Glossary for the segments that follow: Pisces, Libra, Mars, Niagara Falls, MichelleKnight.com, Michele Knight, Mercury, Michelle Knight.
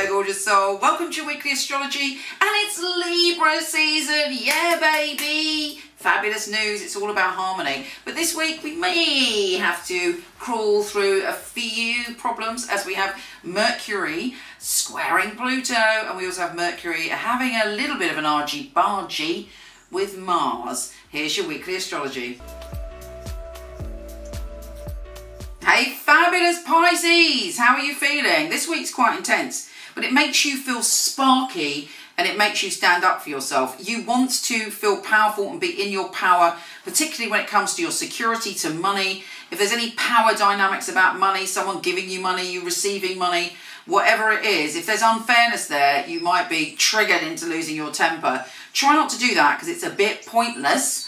Hello gorgeous soul, welcome to your weekly astrology, and it's Libra season, yeah baby! Fabulous news, it's all about harmony. But this week we may have to crawl through a few problems as we have Mercury squaring Pluto, and we also have Mercury having a little bit of an argy-bargy with Mars. Here's your weekly astrology. Hey fabulous Pisces, how are you feeling? This week's quite intense, but it makes you feel sparky and it makes you stand up for yourself. You want to feel powerful and be in your power, particularly when it comes to your security, to money. If there's any power dynamics about money, someone giving you money, you receiving money, whatever it is, if there's unfairness there, you might be triggered into losing your temper. Try not to do that because it's a bit pointless.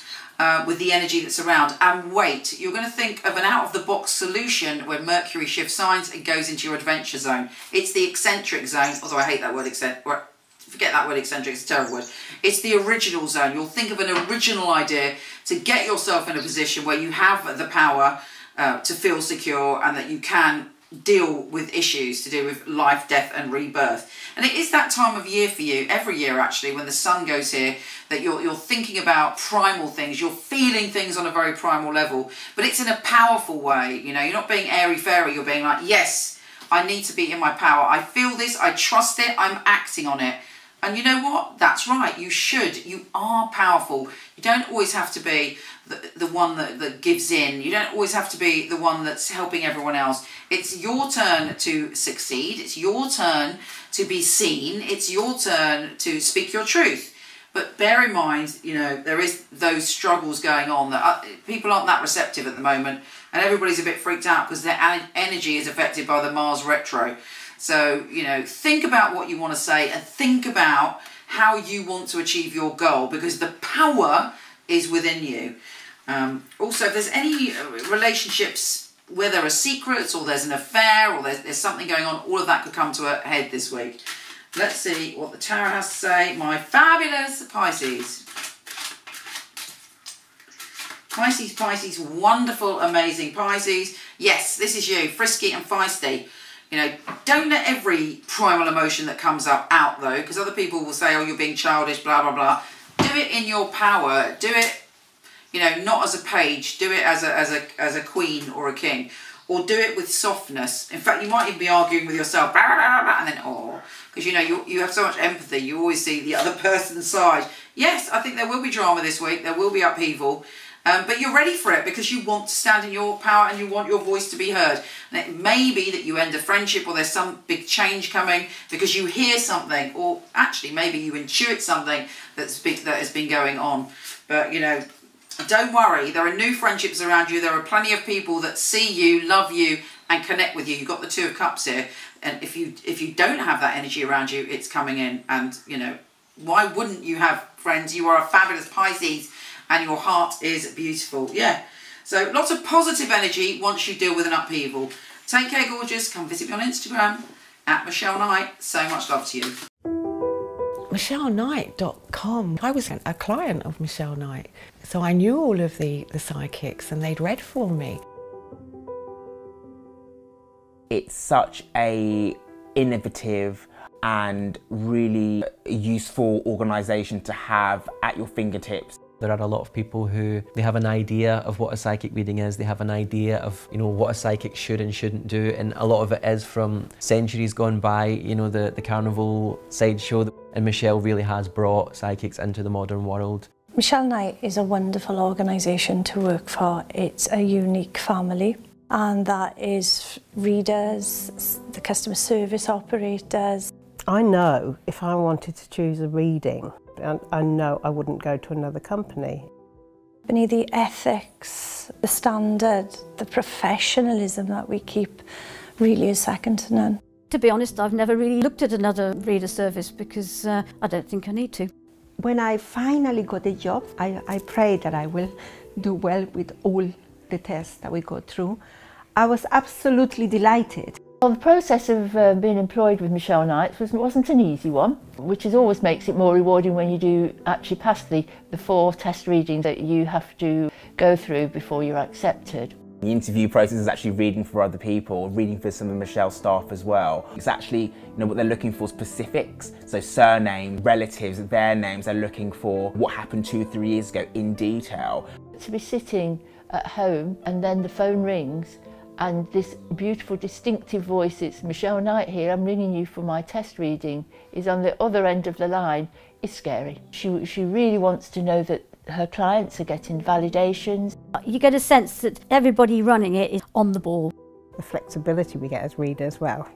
With the energy that's around. And wait, you're going to think of an out-of-the-box solution when Mercury shifts signs and goes into your adventure zone. It's the eccentric zone, although I hate that word eccentric. Well, forget that word eccentric, it's a terrible word. It's the original zone. You'll think of an original idea to get yourself in a position where you have the power to feel secure and that you can deal with issues to do with life, death and rebirth. And it is that time of year for you, every year actually, when the sun goes here, that you're thinking about primal things, you're feeling things on a very primal level, but it's in a powerful way. You know, you're not being airy-fairy, you're being like, yes, I need to be in my power, I feel this, I trust it, I'm acting on it. And you know what? That's right, you should. You are powerful. You don't always have to be the one that gives in. You don't always have to be the one that's helping everyone else. It's your turn to succeed. It's your turn to be seen. It's your turn to speak your truth. But bear in mind, you know, there is those struggles going on that people aren't that receptive at the moment. And everybody's a bit freaked out because their energy is affected by the Mars retro. So, you know, think about what you want to say and think about how you want to achieve your goal, because the power is within you. Also, if there's any relationships where there are secrets or there's an affair or there's something going on, all of that could come to a head this week. Let's see what the tarot has to say. My fabulous Pisces. Pisces, Pisces, wonderful, amazing Pisces. Yes, this is you, frisky and feisty. You know, don't let every primal emotion that comes up out, though, because other people will say, oh, you're being childish, blah, blah, blah. Do it in your power. Do it, you know, not as a page. Do it as a queen or a king. Or do it with softness. In fact, you might even be arguing with yourself, blah, blah, blah, and then, oh, because, you know, you have so much empathy. You always see the other person's side. Yes, I think there will be drama this week. There will be upheaval. But you're ready for it because you want to stand in your power and you want your voice to be heard. And it may be that you end a friendship or there's some big change coming because you hear something, or actually maybe you intuit something that has been going on. But, you know, don't worry. There are new friendships around you. There are plenty of people that see you, love you and connect with you. You've got the Two of Cups here. And if you don't have that energy around you, it's coming in. And, you know, why wouldn't you have friends? You are a fabulous Pisces. And your heart is beautiful, yeah. So lots of positive energy once you deal with an upheaval. Take care, gorgeous. Come visit me on Instagram at Michelle Knight. So much love to you. MichelleKnight.com. I was a client of Michelle Knight, so I knew all of the psychics and they'd read for me. It's such a innovative and really useful organisation to have at your fingertips. There are a lot of people who, they have an idea of what a psychic reading is, they have an idea of, you know, what a psychic should and shouldn't do, and a lot of it is from centuries gone by, you know, the carnival sideshow. And Michelle really has brought psychics into the modern world. Michelle Knight is a wonderful organisation to work for. It's a unique family, and that is readers, the customer service operators. I know if I wanted to choose a reading, and I know I wouldn't go to another company. The ethics, the standard, the professionalism that we keep really is second to none. To be honest, I've never really looked at another reader service because I don't think I need to. When I finally got a job, I pray that I will do well with all the tests that we go through. I was absolutely delighted. Well, the process of being employed with Michelle Knight wasn't an easy one, which is always makes it more rewarding when you do actually pass the four test readings that you have to go through before you're accepted. The interview process is actually reading for other people, reading for some of Michelle's staff as well. It's actually, you know, what they're looking for, specifics. So surname, relatives, their names, they're looking for what happened 2-3 years ago in detail. To be sitting at home and then the phone rings and this beautiful distinctive voice, it's Michele Knight here, I'm ringing you for my test reading, is on the other end of the line, is scary. She really wants to know that her clients are getting validations. You get a sense that everybody running it is on the ball. The flexibility we get as readers, well,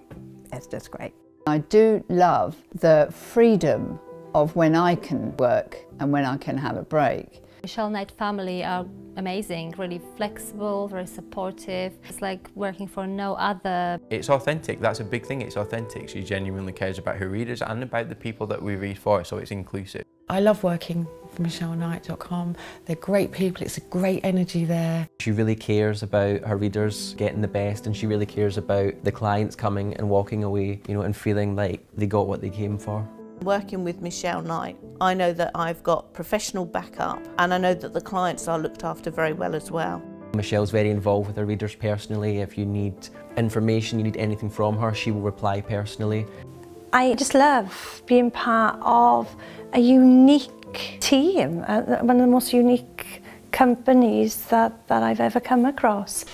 it's just great. I do love the freedom of when I can work and when I can have a break. Michele Knight family are amazing, really flexible, very supportive. It's like working for no other. It's authentic, that's a big thing, it's authentic. She genuinely cares about her readers and about the people that we read for, so it's inclusive. I love working for MichelleKnight.com. They're great people, it's a great energy there. She really cares about her readers getting the best, and she really cares about the clients coming and walking away, you know, and feeling like they got what they came for. Working with Michele Knight, I know that I've got professional backup, and I know that the clients are looked after very well as well. Michelle's very involved with her readers personally. If you need information, you need anything from her, she will reply personally. I just love being part of a unique team, one of the most unique companies that I've ever come across.